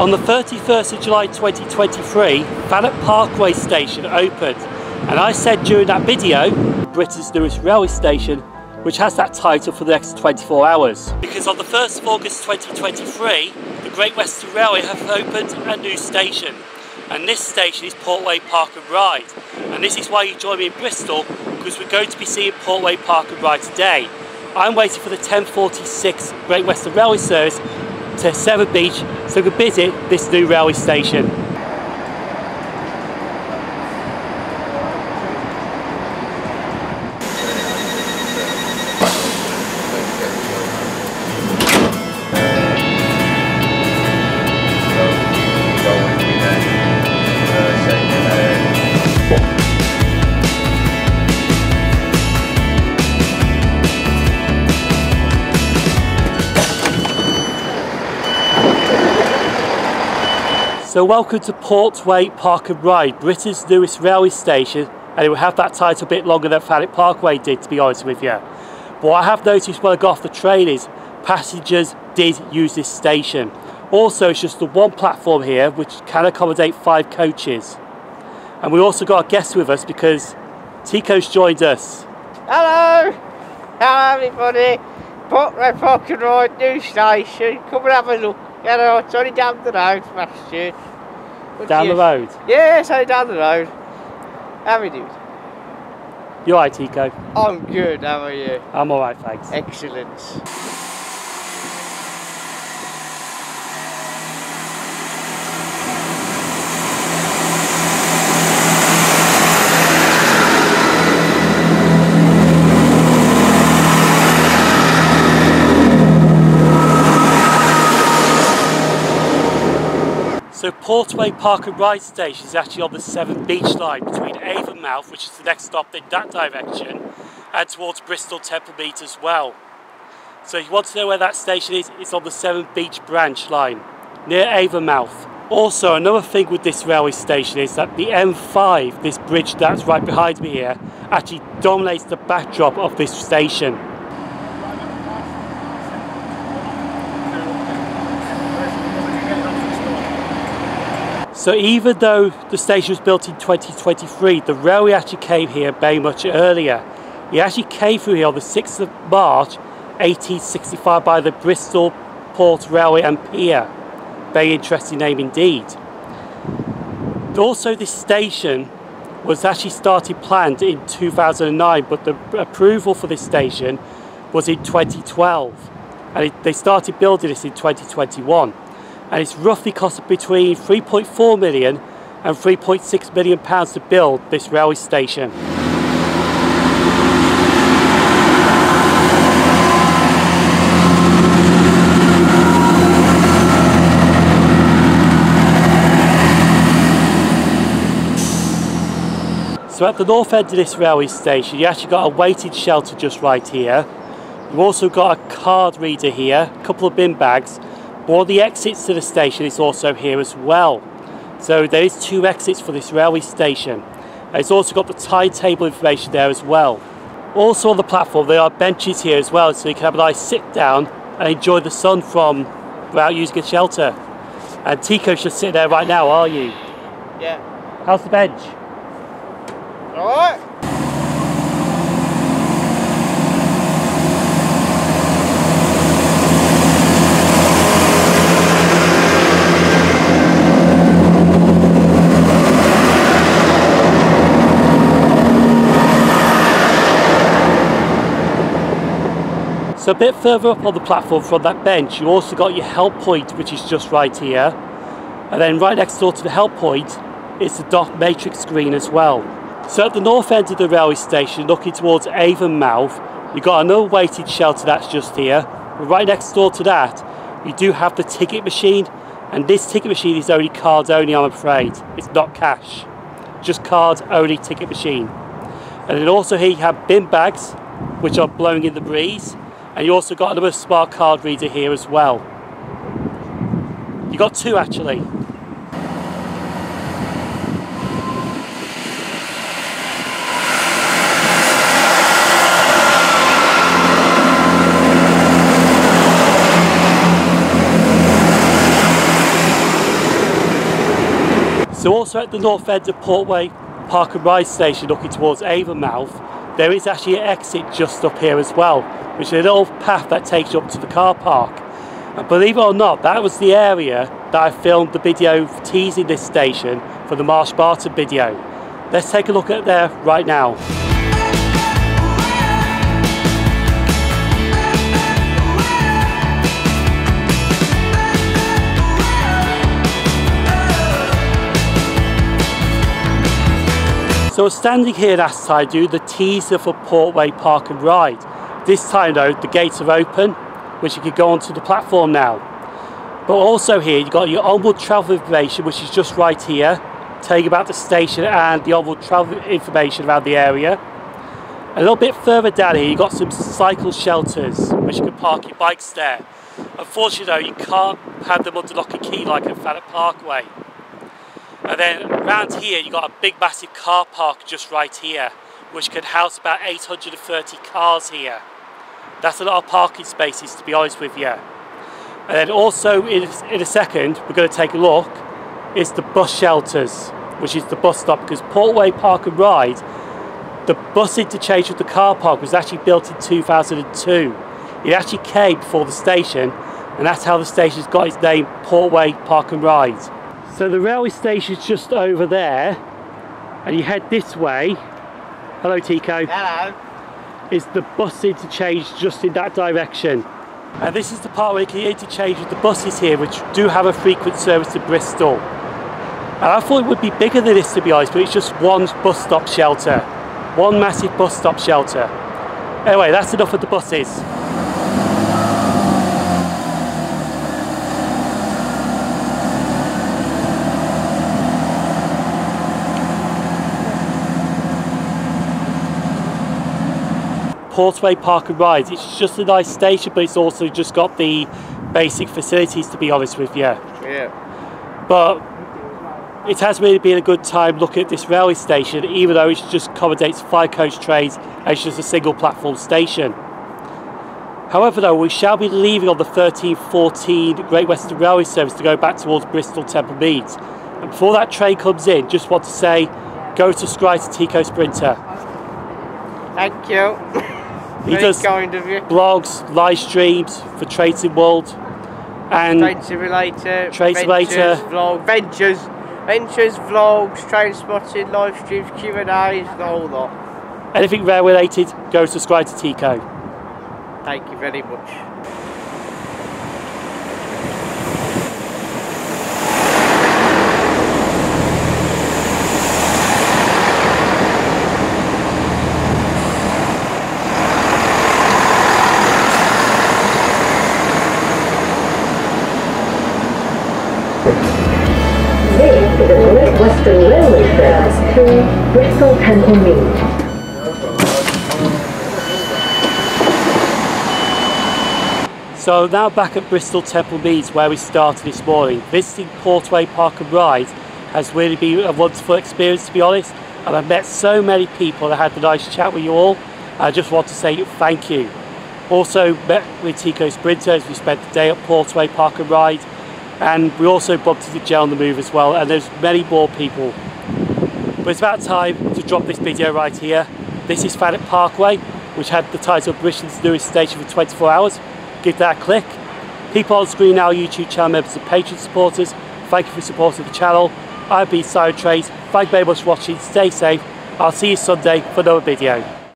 On the 31st of July 2023, Thanet Parkway station opened, and I said during that video, Britain's newest railway station, which has that title for the next 24 hours. Because on the 1st of August 2023, the Great Western Railway have opened a new station, and this station is Portway Park and Ride. And this is why you join me in Bristol, because we're going to be seeing Portway Park and Ride today. I'm waiting for the 10:46 Great Western Railway service to Severn Beach so we can visit this new railway station. So welcome to Portway Park and Ride, Britain's newest railway station, and it will have that title a bit longer than Fannock Parkway did, to be honest with you. But what I have noticed when I got off the train is passengers did use this station. Also, it's just the one platform here which can accommodate 5 coaches. And we also got a guest with us because Tico's joined us. Hello! Hello everybody! Portway Park and Ride, new station, come and have a look. Yeah, no, it's only down the road last year. Down the road? Yeah, it's only down the road. How are we doing? You alright, Tico? I'm good, how are you? I'm alright, thanks. Excellent. So Portway Park and Ride station is actually on the Severn Beach Line between Avonmouth, which is the next stop in that direction, and towards Bristol Temple Meads as well. So if you want to know where that station is, it's on the Severn Beach Branch Line, near Avonmouth. Also, another thing with this railway station is that the M5, this bridge that's right behind me here, actually dominates the backdrop of this station. So even though the station was built in 2023, the railway actually came here very much earlier. It actually came through here on the 6th of March 1865 by the Bristol Port Railway and Pier. Very interesting name indeed. Also, this station was actually started planned in 2009, but the approval for this station was in 2012, and they started building this in 2021. And it's roughly cost between £3.4 million and £3.6 million to build this railway station. So at the north end of this railway station, you actually got a waiting shelter just right here. You've also got a card reader here, a couple of bin bags. One of the exits to the station is also here as well. So there is 2 exits for this railway station. And it's also got the timetable information there as well. Also on the platform there are benches here as well, so you can have a nice sit down and enjoy the sun from without using a shelter. And Tico's just sitting there right now, are you? Yeah. How's the bench? Alright. So a bit further up on the platform from that bench, you also got your help point, which is just right here. And then right next door to the help point is the dot matrix screen as well. So at the north end of the railway station, looking towards Avonmouth, you've got another weighted shelter that's just here. But right next door to that, you do have the ticket machine. And this ticket machine is only card only, I'm afraid. It's not cash. Just card only ticket machine. And then also here you have bin bags, which are blowing in the breeze. And you also got another smart card reader here as well. You got 2 actually. So also at the north end of Portway Park and Ride station looking towards Avonmouth, there is actually an exit just up here as well, which is a little path that takes you up to the car park. And believe it or not, that was the area that I filmed the video teasing this station for the Marsh Barton video. Let's take a look at there right now. So I was standing here last time doing the teaser for Portway Park and Ride. This time though, the gates are open, which you can go onto the platform now. But also here, you've got your onward travel information, which is just right here, telling you about the station and the onward travel information around the area. A little bit further down here, you've got some cycle shelters, which you can park your bikes there. Unfortunately though, you can't have them under lock and key like at Thanet Parkway. And then around here you've got a big massive car park just right here, which can house about 830 cars here. That's a lot of parking spaces, to be honest with you. And then also in a second we're going to take a look, it's the bus shelters, which is the bus stop, because Portway Park and Ride, the bus interchange with the car park was actually built in 2002. It actually came before the station, and that's how the station's got its name, Portway Park and Ride. So the railway station's just over there, and you head this way. Hello Tico. Hello. Is the bus interchange just in that direction. And this is the part where you can interchange with the buses here, which do have a frequent service to Bristol. And I thought it would be bigger than this, to be honest, but it's just one bus stop shelter. One massive bus stop shelter. Anyway, that's enough of the buses. Portway Park and Ride, it's just a nice station, but it's also just got the basic facilities, to be honest with you. Yeah. But it has really been a good time looking at this railway station, even though it just accommodates 5 coach trains and it's just a single platform station. However though, we shall be leaving on the 1314 Great Western Railway service to go back towards Bristol Temple Meads. And before that train comes in, just want to say, go to Skry Tico Sprinter. Thank you. He does blogs, live streams for Trading World and Train Simulator, Ventures, vlogs, train spotting, live streams, Q&As, the whole lot. Anything rail related, go subscribe to Tico. Thank you very much. Western Railway service to Bristol Temple Meads. So now back at Bristol Temple Meads, where we started this morning. Visiting Portway Park and Ride has really been a wonderful experience, to be honest, and I've met so many people. I had a nice chat with you all. I just want to say thank you. Also met with Tico Sprinter as we spent the day at Portway Park and Ride. And we also bumped into J on the Move as well, and there's many more people. But it's about time to drop this video right here. This is Thanet Parkway, which had the title of Bristol's newest station for 24 hours. Give that a click. People on screen now, YouTube channel members and Patreon supporters, thank you for supporting the channel. I've been SimOnTrains, thank you very much for watching, stay safe. I'll see you Sunday for another video.